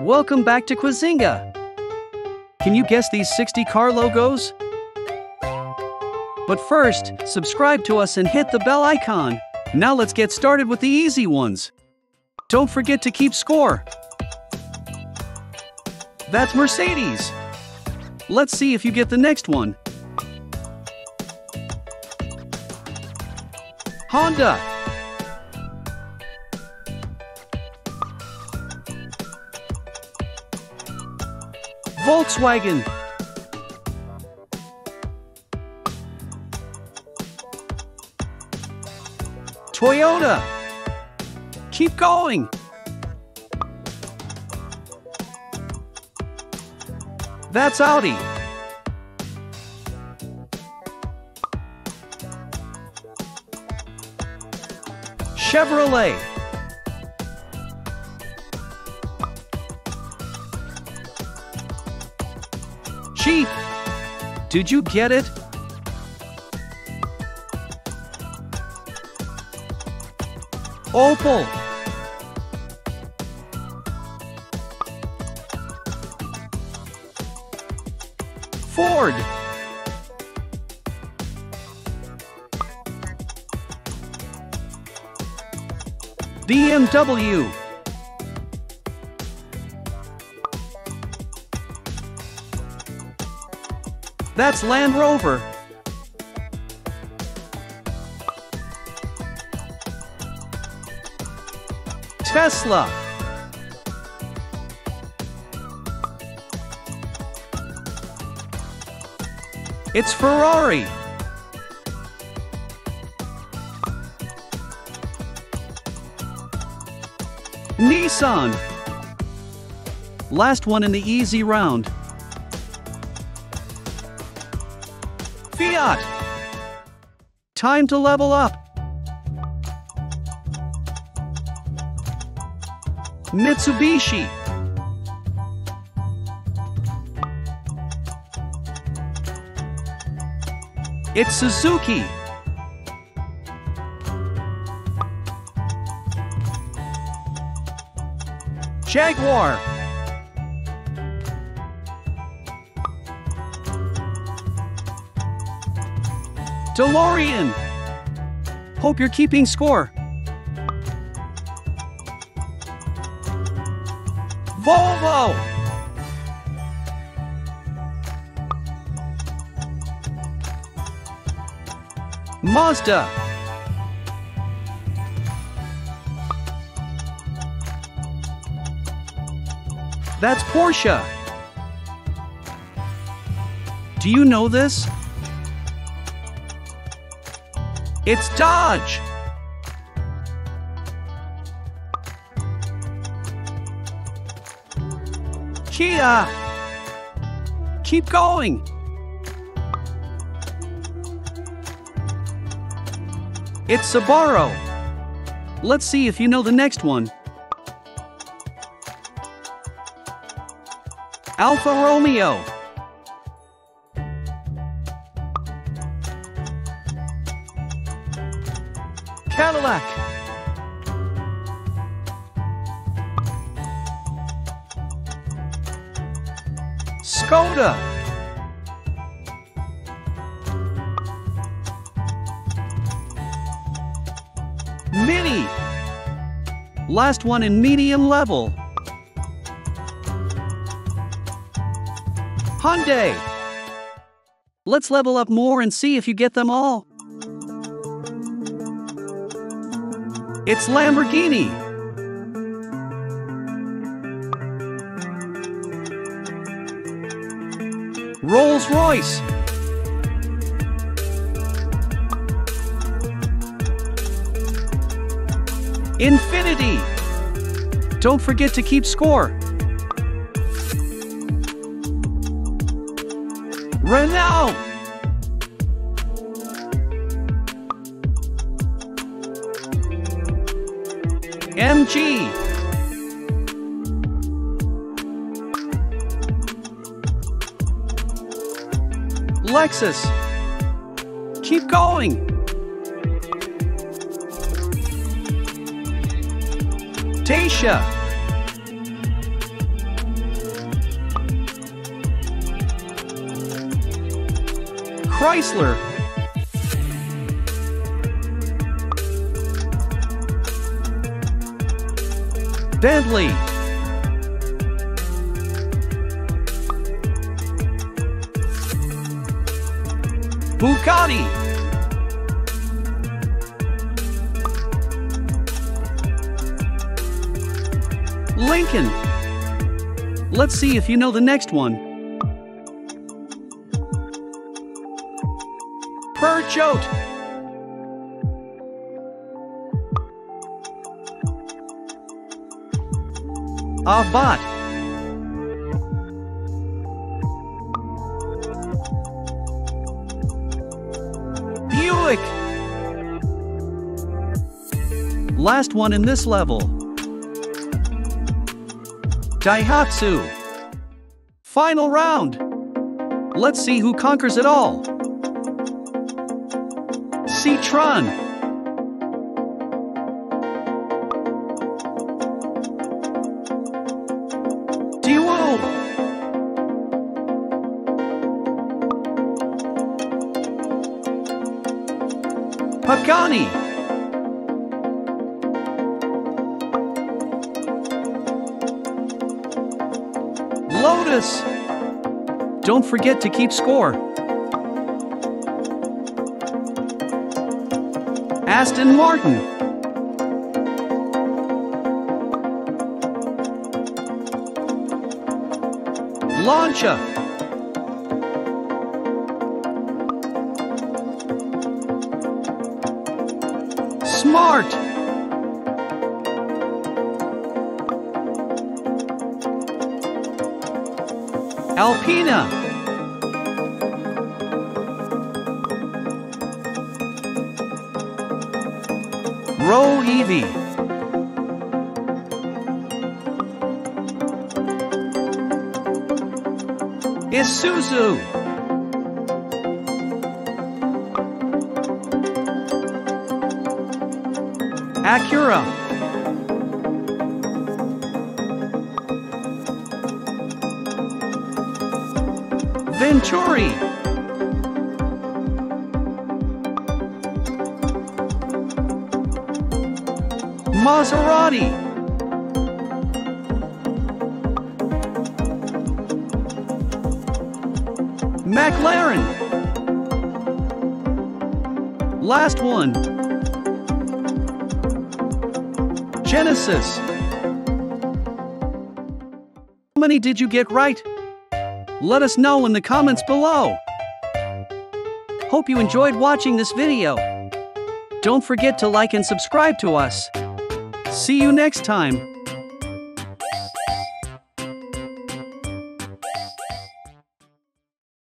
Welcome back to Quizinga! Can you guess these 60 car logos? But first, subscribe to us and hit the bell icon. Now let's get started with the easy ones. Don't forget to keep score. That's Mercedes. Let's see if you get the next one. Honda. Volkswagen. Toyota. Keep going. That's Audi. Chevrolet. Jeep. Did you get it? Opel. Ford. BMW. That's Land Rover. Tesla. It's Ferrari. Nissan. Last one in the easy round. Fiat. Time to level up. Mitsubishi. It's Suzuki. Jaguar. DeLorean. Hope you're keeping score. Volvo. Mazda. That's Porsche. Do you know this? It's Dodge. Kia. Keep going. It's Subaru. Let's see if you know the next one. Alfa Romeo. Cadillac. Skoda. Mini. Last one in medium level. Hyundai. Let's level up more and see if you get them all. It's Lamborghini. Rolls-Royce. Infiniti. Don't forget to keep score. Renault. MG. Lexus. Keep going. Dacia. Chrysler. Bentley. Bugatti. Lincoln. Let's see if you know the next one. Peugeot. Avat. Buick. Last one in this level. Daihatsu. Final round. Let's see who conquers it all. Citroen. Pagani. Lotus. Don't forget to keep score. Aston Martin. Lancia. Smart. Alpina. Roll Eevee. Isuzu. Acura. Venturi. Maserati. McLaren. Last one. Genesis. How many did you get right? Let us know in the comments below. Hope you enjoyed watching this video. Don't forget to like and subscribe to us. See you next time.